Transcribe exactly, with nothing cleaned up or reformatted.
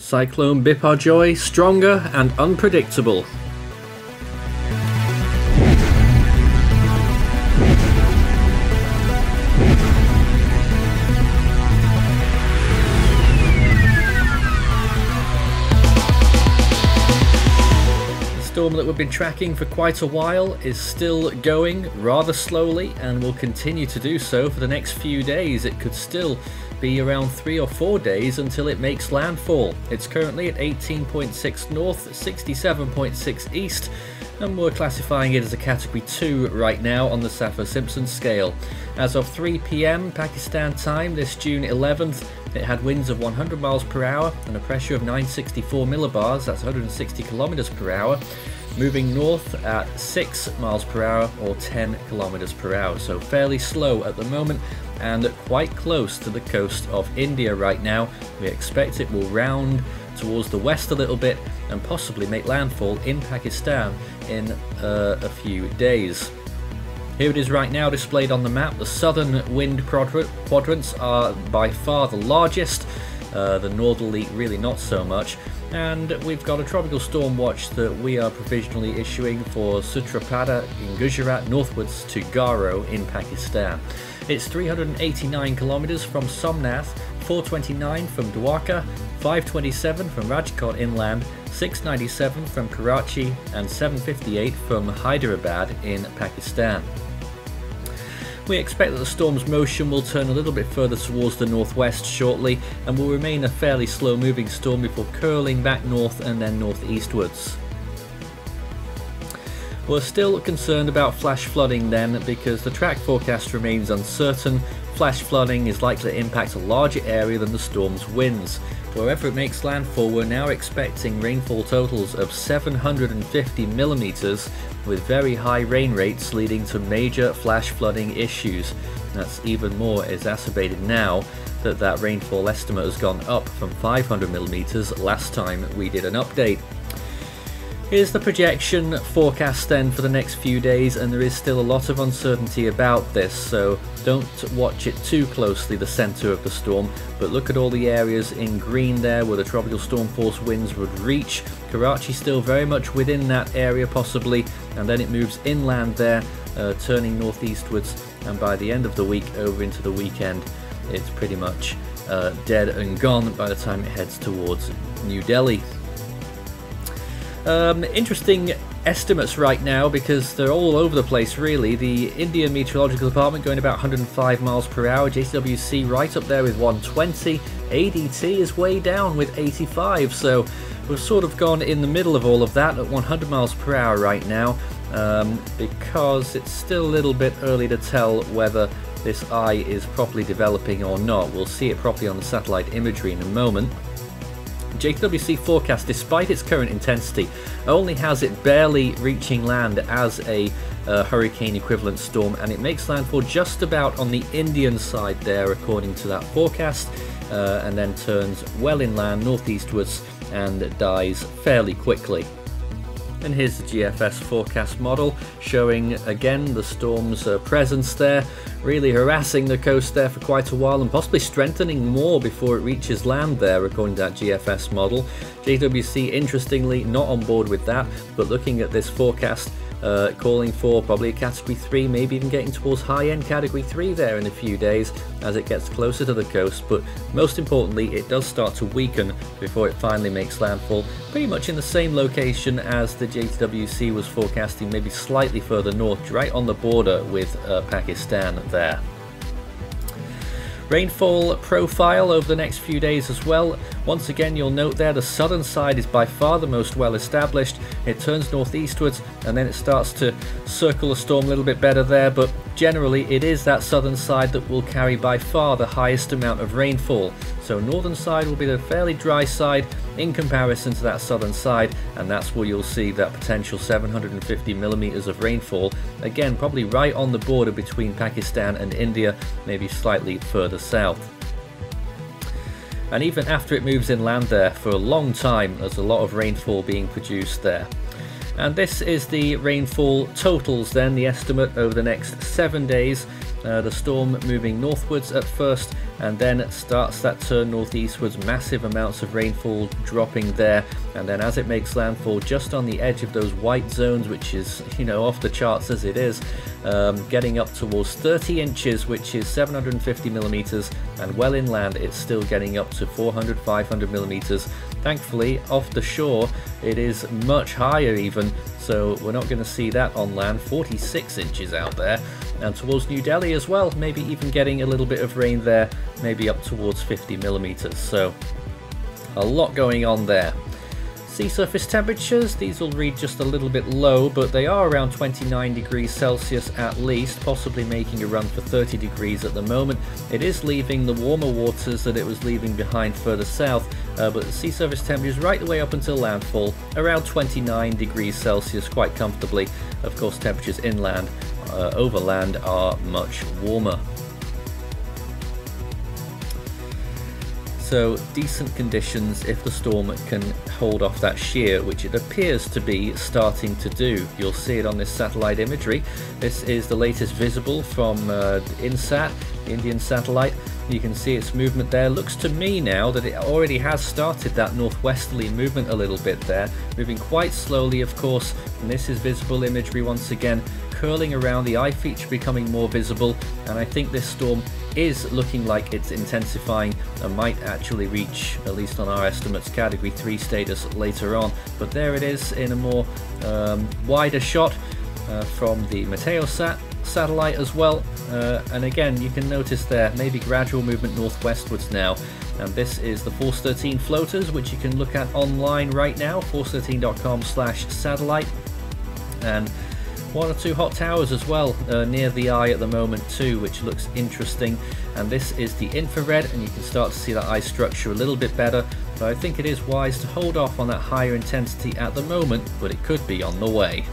Cyclone Biparjoy, stronger and unpredictable. The storm that we've been tracking for quite a while is still going rather slowly and will continue to do so for the next few days. It could still be around three or four days until it makes landfall. It's currently at eighteen point six north, sixty-seven point six east, and we're classifying it as a category two right now on the Saffir-Simpson scale. As of three p m Pakistan time this June eleventh, it had winds of one hundred miles per hour and a pressure of nine hundred sixty-four millibars, that's one hundred sixty kilometers per hour, moving north at six miles per hour or ten kilometers per hour. So fairly slow at the moment and quite close to the coast of India right now. We expect it will round towards the west a little bit and possibly make landfall in Pakistan in uh, a few days. Here it is right now displayed on the map. The southern wind quadrants are by far the largest, uh, the northerly really not so much, and we've got a tropical storm watch that we are provisionally issuing for Sutrapada in Gujarat northwards to Garo in Pakistan. It's three hundred eighty-nine kilometers from Somnath, four twenty-nine from Dwarka, five twenty-seven from Rajkot inland, six ninety-seven from Karachi and seven fifty-eight from Hyderabad in Pakistan. We expect that the storm's motion will turn a little bit further towards the northwest shortly and will remain a fairly slow moving storm before curling back north and then northeastwards. We're still concerned about flash flooding then, because the track forecast remains uncertain. Flash flooding is likely to impact a larger area than the storm's winds. Wherever it makes landfall, we're now expecting rainfall totals of seven hundred fifty millimeters with very high rain rates, leading to major flash flooding issues. That's even more exacerbated now that that rainfall estimate has gone up from five hundred millimeters last time we did an update. Here's the projection forecast then for the next few days, and there is still a lot of uncertainty about this, so don't watch it too closely, the centre of the storm, but look at all the areas in green there where the tropical storm force winds would reach. Karachi still very much within that area possibly, and then it moves inland there, uh, turning northeastwards, and by the end of the week over into the weekend it's pretty much uh, dead and gone by the time it heads towards New Delhi. Um, interesting estimates right now because they're all over the place really. The Indian Meteorological Department going about one hundred five miles per hour, J T W C right up there with one twenty, A D T is way down with eighty-five, so we've sort of gone in the middle of all of that at one hundred miles per hour right now, um, because it's still a little bit early to tell whether this eye is properly developing or not. We'll see it properly on the satellite imagery in a moment. J T W C forecast, despite its current intensity, only has it barely reaching land as a uh, hurricane equivalent storm, and it makes landfall just about on the Indian side there according to that forecast, uh, and then turns well inland northeastwards and dies fairly quickly. And here's the G F S forecast model showing again the storm's uh, presence there, really harassing the coast there for quite a while and possibly strengthening more before it reaches land there according to that G F S model. J W C interestingly not on board with that, but looking at this forecast uh, calling for probably a category three, maybe even getting towards high-end category three there in a few days as it gets closer to the coast, but most importantly it does start to weaken before it finally makes landfall pretty much in the same location as the J T W C was forecasting, maybe slightly further north, right on the border with uh, Pakistan there. Rainfall profile over the next few days as well. Once again you'll note there the southern side is by far the most well established. It turns northeastwards and then it starts to circle the storm a little bit better there, but generally it is that southern side that will carry by far the highest amount of rainfall. So northern side will be the fairly dry side in comparison to that southern side, and that's where you'll see that potential seven hundred fifty millimeters of rainfall, again probably right on the border between Pakistan and India, maybe slightly further south. And even after it moves inland there for a long time there's a lot of rainfall being produced there. And this is the rainfall totals then, the estimate over the next seven days. Uh, the storm moving northwards at first, and then starts that turn northeastwards, massive amounts of rainfall dropping there, and then as it makes landfall just on the edge of those white zones, which is, you know, off the charts as it is, um, getting up towards thirty inches, which is seven hundred fifty millimeters, and well inland it's still getting up to four hundred, five hundred millimeters. Thankfully off the shore it is much higher even, so we're not going to see that on land. Forty-six inches out there, and towards New Delhi as well, maybe even getting a little bit of rain there, maybe up towards fifty millimeters. So a lot going on there. Sea surface temperatures, these will read just a little bit low, but they are around twenty-nine degrees Celsius at least, possibly making a run for thirty degrees at the moment. It is leaving the warmer waters that it was leaving behind further south, uh, but the sea surface temperatures right the way up until landfall, around twenty-nine degrees Celsius quite comfortably. Of course, temperatures inland, uh, overland are much warmer. So decent conditions if the storm can hold off that shear, which it appears to be starting to do. You'll see it on this satellite imagery. This is the latest visible from uh, INSAT, Indian satellite. You can see its movement there. Looks to me now that it already has started that northwesterly movement a little bit there, moving quite slowly of course, and this is visible imagery once again, curling around, the eye feature becoming more visible, and I think this storm is looking like it's intensifying and might actually reach, at least on our estimates, category three status later on. But there it is in a more um, wider shot uh, from the Meteosat satellite as well, uh, and again you can notice there maybe gradual movement northwestwards now. And this is the Force Thirteen floaters, which you can look at online right now, force thirteen dot com slash satellite, and one or two hot towers as well uh, near the eye at the moment too, which looks interesting. And this is the infrared, and you can start to see that eye structure a little bit better, but I think it is wise to hold off on that higher intensity at the moment, but it could be on the way.